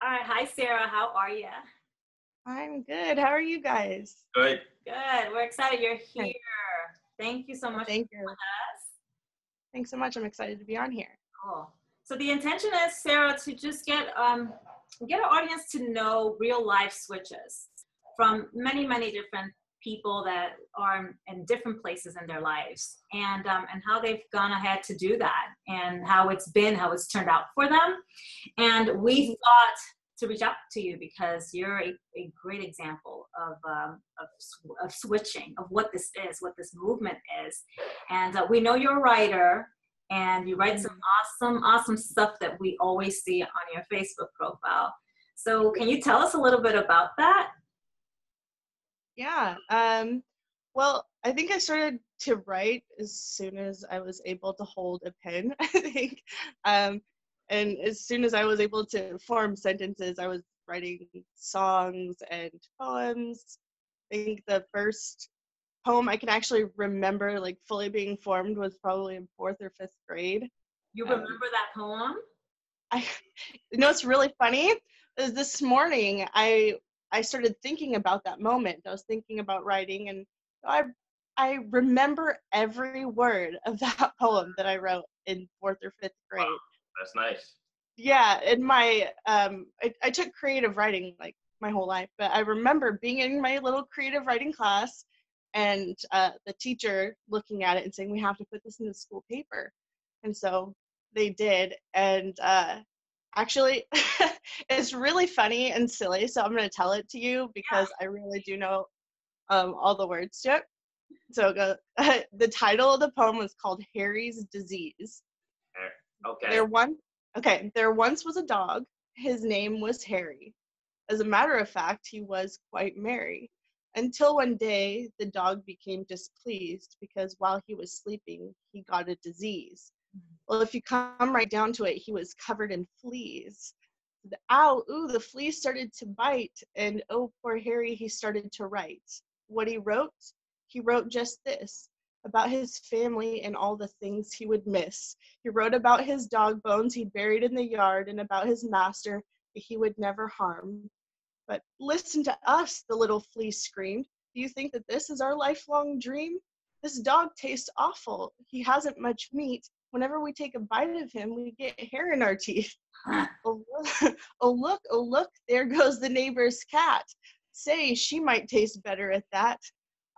All right. Hi, Sarah. How are you? I'm good. How are you guys? Good. Good. We're excited you're here. Thank you so much for being with us. Thanks so much. I'm excited to be on here. Cool. So the intention is, Sarah, to just get our audience to know real life switches from many, many different people that are in different places in their lives, and how they've gone ahead to do that, and how it's turned out for them. And we thought to reach out to you because you're a great example of switching, of what this is, what this movement is. And we know you're a writer, and you write some awesome, awesome stuff that we always see on your Facebook profile. So can you tell us a little bit about that? Yeah, well, I think I started to write as soon as I was able to hold a pen, I think. And as soon as I was able to form sentences, I was writing songs and poems. I think the first poem I can actually remember, like, fully being formed was probably in 4th or 5th grade. You remember that poem? You know, it's really funny. This morning, I started thinking about that moment. I was thinking about writing, and I remember every word of that poem that I wrote in 4th or 5th grade. Wow, that's nice. Yeah, in my, I took creative writing like my whole life, but I remember being in my little creative writing class and the teacher looking at it and saying, we have to put this in the school paper. And so they did, and actually, it's really funny and silly, so I'm going to tell it to you because I really do know all the words to it. So the title of the poem was called Harry's Disease. Okay. There once was a dog. His name was Harry. As a matter of fact, he was quite merry. Until one day, the dog became displeased because while he was sleeping, he got a disease. Well, if you come right down to it, he was covered in fleas. The fleas started to bite, and oh, poor Harry, he started to write. What he wrote just this, about his family and all the things he would miss. He wrote about his dog bones he buried in the yard and about his master that he would never harm. But listen to us, the little flea screamed. Do you think that this is our lifelong dream? This dog tastes awful. He hasn't much meat. Whenever we take a bite of him, we get hair in our teeth. Oh, look, oh, look, there goes the neighbor's cat. Say, she might taste better at that.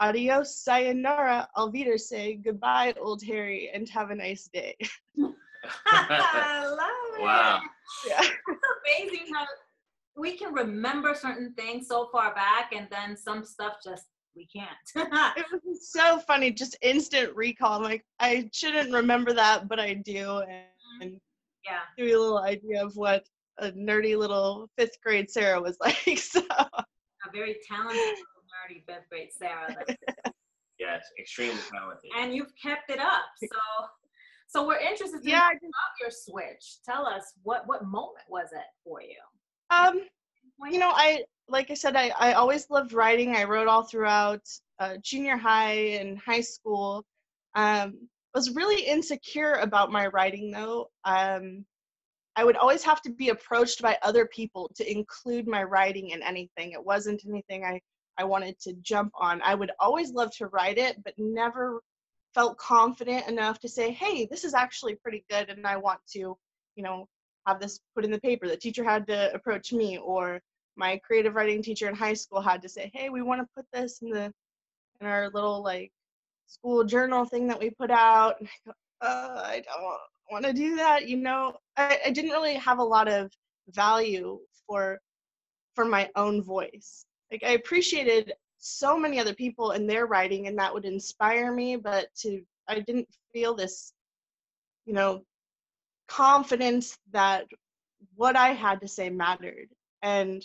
Adios, sayonara, alvida, say goodbye, old Harry, and have a nice day. I love it. Wow. Yeah. It's amazing how we can remember certain things so far back, and then some stuff just we can't. It was so funny, just instant recall. I'm like, I shouldn't remember that, but I do. And yeah, give you a little idea of what a nerdy little 5th grade Sarah was like. So a very talented little nerdy 5th grade Sarah. Yes, extremely talented. And you've kept it up. So we're interested in your switch. Tell us what moment was it for you? You know, like I said, I always loved writing. I wrote all throughout junior high and high school. Was really insecure about my writing, though. I would always have to be approached by other people to include my writing in anything. It wasn't anything I wanted to jump on. I would always love to write it, but never felt confident enough to say, hey, this is actually pretty good, and I want to, you know, have this put in the paper. The teacher had to approach me, or my creative writing teacher in high school had to say, hey, we want to put this in our little like school journal thing that we put out. And I go, I don't want to do that. You know, I didn't really have a lot of value for my own voice. Like, I appreciated so many other people and their writing, and that would inspire me, but I didn't feel this, you know, confidence that what I had to say mattered. And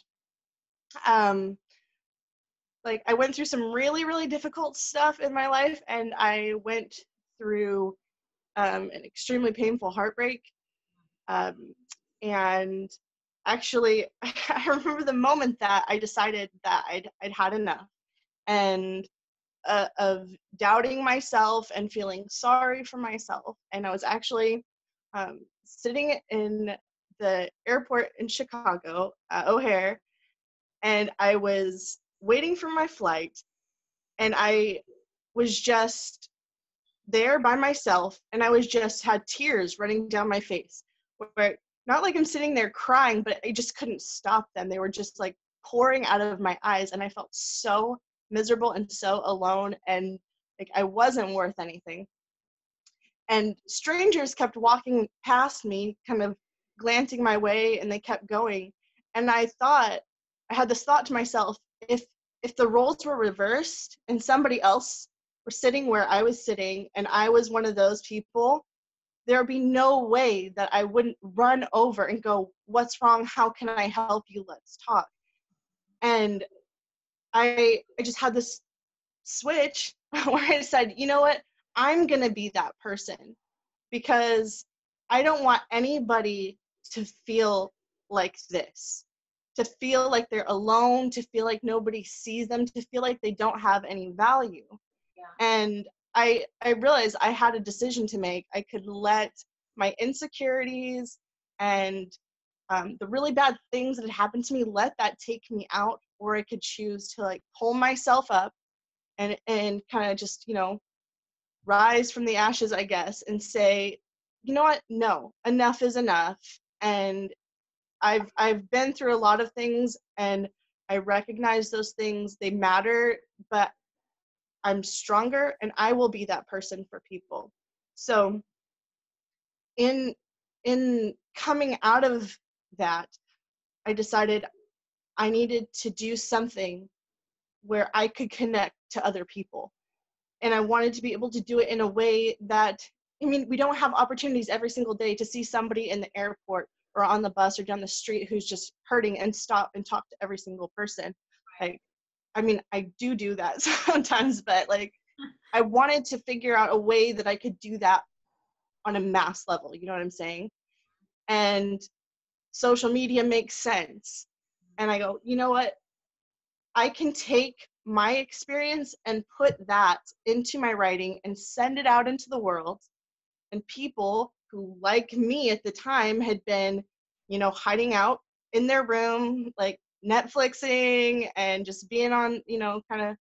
like, I went through some really, really difficult stuff in my life, and I went through an extremely painful heartbreak. And actually, I remember the moment that I decided that I'd had enough, and of doubting myself and feeling sorry for myself. And I was actually sitting in the airport in Chicago, O'Hare, and I was waiting for my flight, and I was just there by myself, and I was just had tears running down my face, where not like I'm sitting there crying, but I just couldn't stop them. They were just like pouring out of my eyes, and I felt so miserable and so alone, and like I wasn't worth anything. And strangers kept walking past me, kind of glancing my way, and they kept going. And I thought, I had this thought to myself, if the roles were reversed and somebody else were sitting where I was sitting and I was one of those people, there would be no way that I wouldn't run over and go, "What's wrong? How can I help you? Let's talk." And I just had this switch where I said, you know what? I'm going to be that person, because I don't want anybody to feel like this, to feel like they're alone, to feel like nobody sees them, to feel like they don't have any value. Yeah. And I realized I had a decision to make. I could let my insecurities and the really bad things that had happened to me, let that take me out, or I could choose to like pull myself up and kind of just, you know, rise from the ashes, I guess, and say, you know what, no, enough is enough. And I've been through a lot of things, and I recognize those things, they matter, but I'm stronger, and I will be that person for people. So in coming out of that, I decided I needed to do something where I could connect to other people. And I wanted to be able to do it in a way that, I mean, we don't have opportunities every single day to see somebody in the airport or on the bus or down the street who's just hurting and stop and talk to every single person. Like, I mean, I do that sometimes, but like, I wanted to figure out a way that I could do that on a mass level, you know what I'm saying? And social media makes sense. And I go, you know what? I can take my experience and put that into my writing and send it out into the world. And people who, like me at the time, had been, you know, hiding out in their room, like Netflixing and just being on, you know, kind of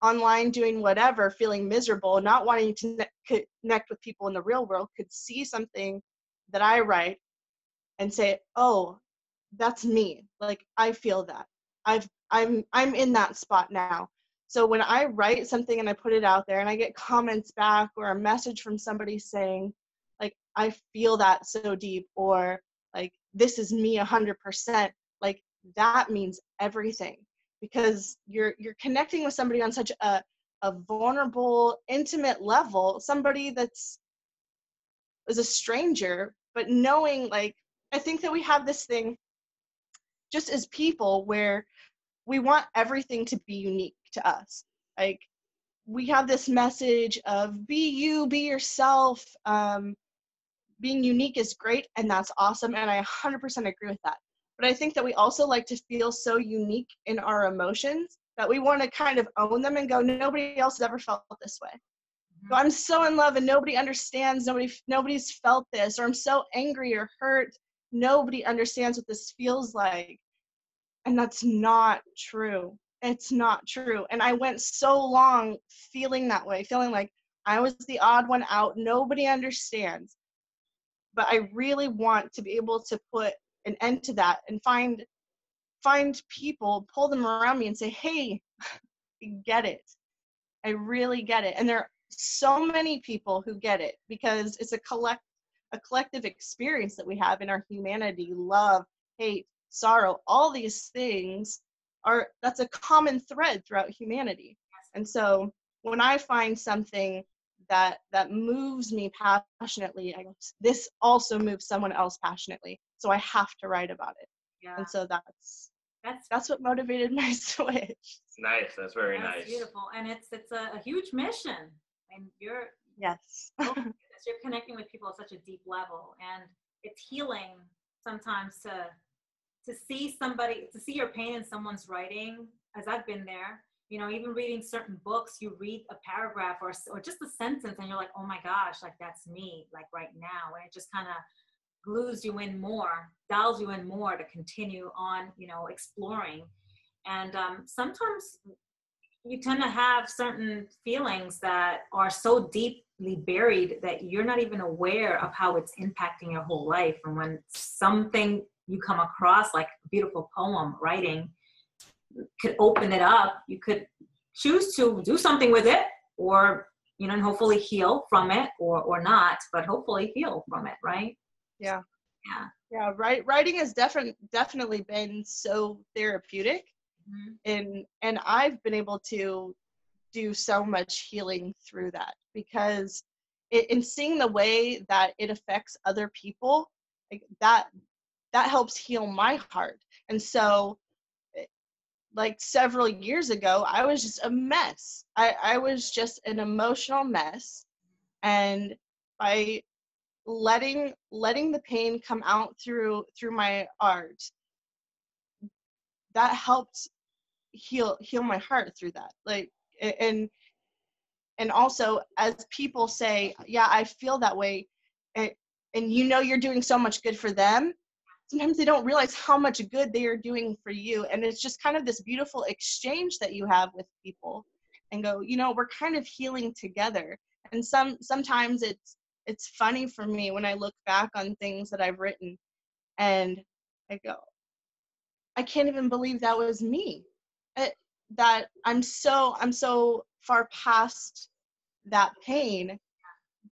online doing whatever, feeling miserable, not wanting to connect with people in the real world, could see something that I write and say, oh, that's me. Like, I feel that. I'm in that spot now. So when I write something and I put it out there and I get comments back or a message from somebody saying, like, I feel that so deep, or like, this is me 100%, like, that means everything, because you're connecting with somebody on such a vulnerable, intimate level, somebody is a stranger, but knowing, like, I think that we have this thing just as people where we want everything to be unique to us. Like, we have this message of be you, be yourself, being unique is great, and that's awesome, and I 100% agree with that. But I think that we also like to feel so unique in our emotions that we want to kind of own them and go, nobody else has ever felt this way. Mm-hmm. So I'm so in love and nobody understands, nobody's felt this, or I'm so angry or hurt, nobody understands what this feels like. And that's not true. It's not true. And I went so long feeling that way, feeling like I was the odd one out. Nobody understands. But I really want to be able to put an end to that and find people, pull them around me and say, hey, I get it. I really get it. And there are so many people who get it, because it's a collective experience that we have in our humanity, love, hate, sorrow, all these things that's a common thread throughout humanity. And so when I find something that moves me passionately, I go, this also moves someone else passionately, so I have to write about it. Yeah. And so that's what motivated my switch. Nice. That's very nice. Beautiful. And it's a huge mission, and you're yes oh, you're connecting with people at such a deep level, and it's healing sometimes to see somebody, to see your pain in someone's writing, as I've been there, you know, even reading certain books, you read a paragraph or just a sentence and you're like, oh my gosh, like that's me, like right now. And it just kind of glues you in more, dials you in more to continue on, you know, exploring. And sometimes you tend to have certain feelings that are so deeply buried that you're not even aware of how it's impacting your whole life. And when something you come across, like a beautiful poem, writing, could open it up, you could choose to do something with it, or, you know, and hopefully heal from it, or not, but hopefully heal from it, right? Yeah. Yeah. Yeah, right. Writing has definitely been so therapeutic, mm-hmm. and I've been able to do so much healing through that, because in seeing the way that it affects other people, like that helps heal my heart. And so, like, several years ago, I was just a mess. I was just an emotional mess. And by letting the pain come out through my art, that helped heal my heart through that. Like, and also, as people say, yeah, I feel that way, and you know, you're doing so much good for them. Sometimes they don't realize how much good they are doing for you. And it's just kind of this beautiful exchange that you have with people, and go, you know, we're kind of healing together. And sometimes it's funny for me when I look back on things that I've written, and I go, I can't even believe that was me. That I'm so far past that pain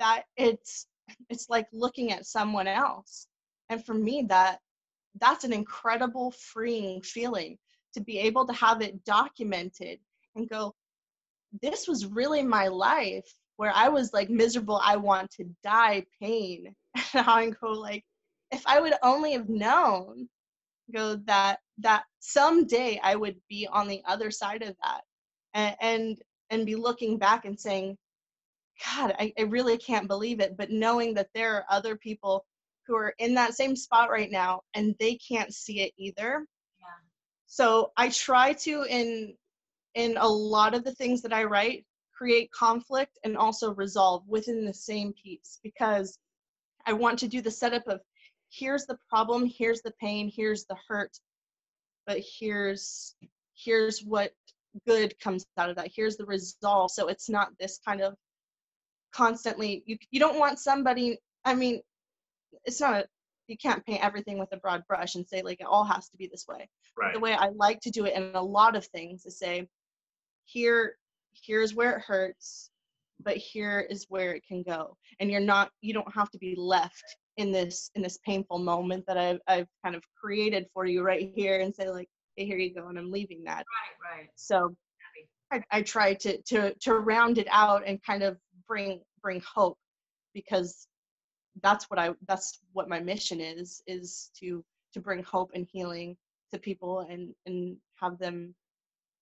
that it's like looking at someone else. And for me, that's an incredible freeing feeling, to be able to have it documented and go, this was really my life, where I was like miserable, I want to die pain. And I go, like, if I would only have known, go, that someday I would be on the other side of that, and be looking back and saying, God, I really can't believe it. But knowing that there are other people who are in that same spot right now, and they can't see it either. Yeah. So I try to, in a lot of the things that I write, create conflict and also resolve within the same piece, because I want to do the setup of, here's the problem, here's the pain, here's the hurt, but here's what good comes out of that. Here's the resolve. So it's not this kind of constantly, you don't want somebody, I mean, it's not you can't paint everything with a broad brush and say, like, it all has to be this way. Right. The way I like to do it in a lot of things is say, here's where it hurts, but here is where it can go. And you don't have to be left in this painful moment that I've kind of created for you right here, and say, like, hey, here you go, and I'm leaving that. Right, right. So I try to round it out and kind of bring hope, because that's what my mission is to bring hope and healing to people, and have them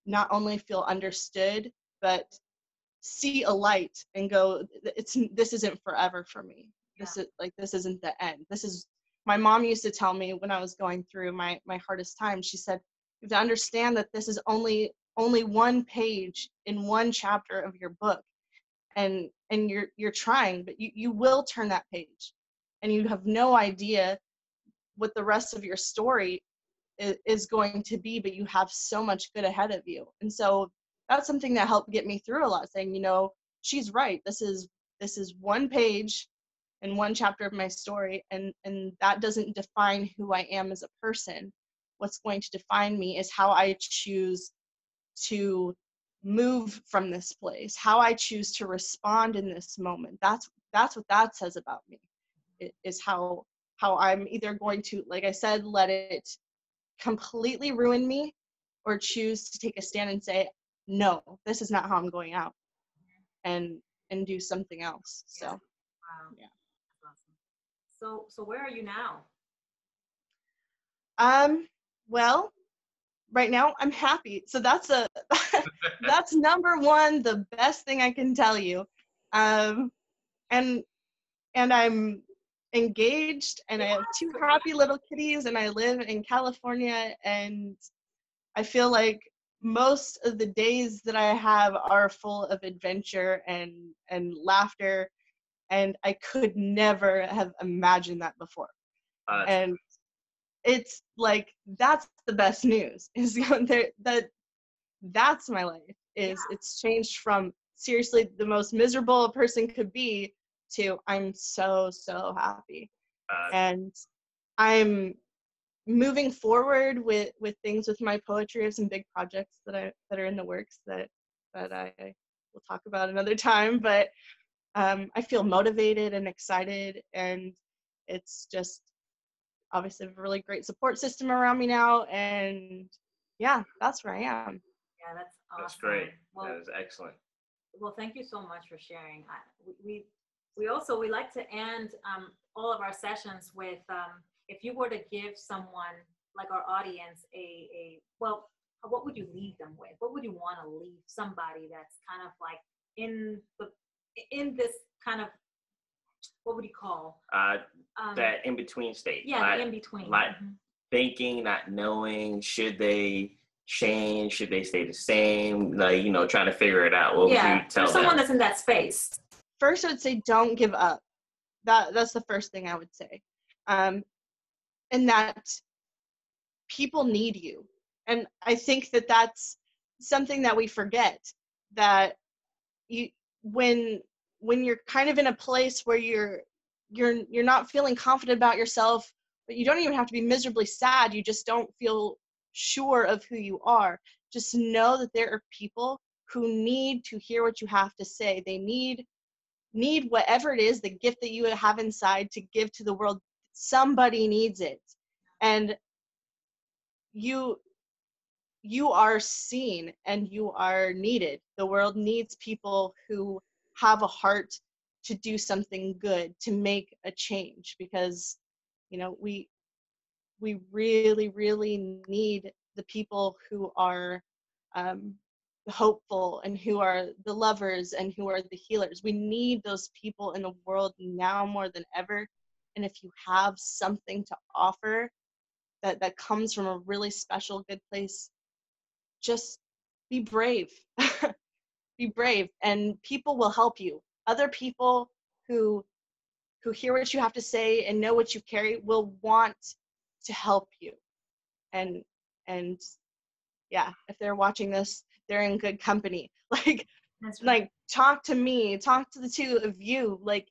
not only feel understood, but see a light and go, this isn't forever for me. Yeah. This isn't the end. This is, my mom used to tell me when I was going through my hardest time, she said, you have to understand that this is only one page in one chapter of your book. And you're trying, but you will turn that page, and you have no idea what the rest of your story is going to be, but you have so much good ahead of you. And so that's something that helped get me through a lot, saying, you know, she's right. This is one page and one chapter of my story, and that doesn't define who I am as a person. What's going to define me is how I choose to move from this place, how I choose to respond in this moment. That's what that says about me. It is how I'm either going to, like I said, let it completely ruin me, or choose to take a stand and say, no, this is not how I'm going out, and do something else. So yeah. Wow. Yeah. Awesome. So where are you now? Well, right now I'm happy. So that's number one, the best thing I can tell you. And I'm engaged, and I have two happy little kitties, and I live in California, and I feel like most of the days that I have are full of adventure and laughter. And I could never have imagined that before. And it's like, that's the best news, is that's my life, is it's changed from seriously the most miserable a person could be to I'm so, so happy. And I'm moving forward with things with my poetry of some big projects that are in the works that I will talk about another time, but I feel motivated and excited, and it's just obviously a really great support system around me now, and yeah, that's where I am. Yeah, that's awesome. That's great. Well, that was excellent. Well, thank you so much for sharing. We like to end all of our sessions with if you were to give someone, like our audience, well, what would you leave them with? What would you want to leave somebody that's kind of like in this kind of, what would you call? That in-between state. Yeah, the in-between. Like thinking, not knowing, should they change? Should they stay the same? Like, you know, trying to figure it out. What would you tell them? Someone that's in that space. First, I would say don't give up. That's the first thing I would say. And that people need you. And I think that that's something that we forget, that when you're kind of in a place where you're not feeling confident about yourself, but you don't even have to be miserably sad. You just don't feel sure of who you are. Just know that there are people who need to hear what you have to say. They need whatever it is, the gift that you have inside to give to the world. Somebody needs it. And you are seen and you are needed. The world needs people who have a heart to do something good, to make a change, because, you know, we really, really need the people who are hopeful and who are the lovers and who are the healers. We need those people in the world now more than ever. And if you have something to offer that comes from a really special, good place, just be brave. Be brave, and people will help you. Other people who hear what you have to say and know what you carry will want to help you. And yeah, if they're watching this, they're in good company. Like, that's right. Like, talk to me, talk to the two of you. Like,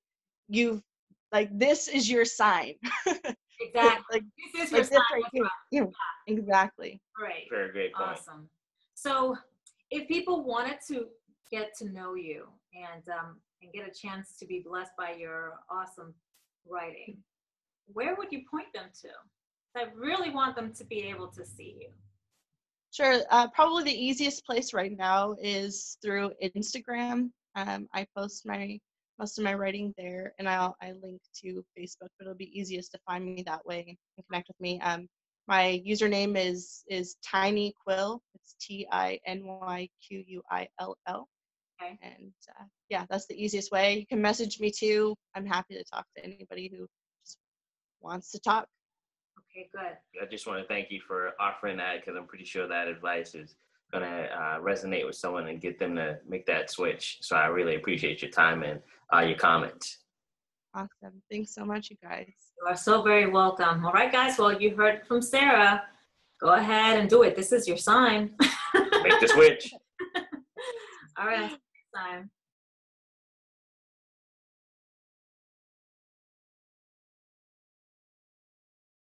this is your sign. Exactly. Like, this is your sign. Right. Yeah. Exactly. Great. Very great point. Awesome. So if people wanted to get to know you and get a chance to be blessed by your awesome writing, where would you point them to? I really want them to be able to see you. Sure. Probably the easiest place right now is through Instagram. I post most of my writing there, and I link to Facebook, but it'll be easiest to find me that way and connect with me. My username is TinyQuill. It's TinyQuill. Okay. And yeah, that's the easiest way. You can message me too. I'm happy to talk to anybody who just wants to talk. Okay, good. I just want to thank you for offering that, because I'm pretty sure that advice is going to resonate with someone and get them to make that switch. So I really appreciate your time and your comments. Awesome. Thanks so much, you guys. You are so very welcome. All right, guys. Well, you heard from Sarah. Go ahead and do it. This is your sign. Make the switch. All right. Next time.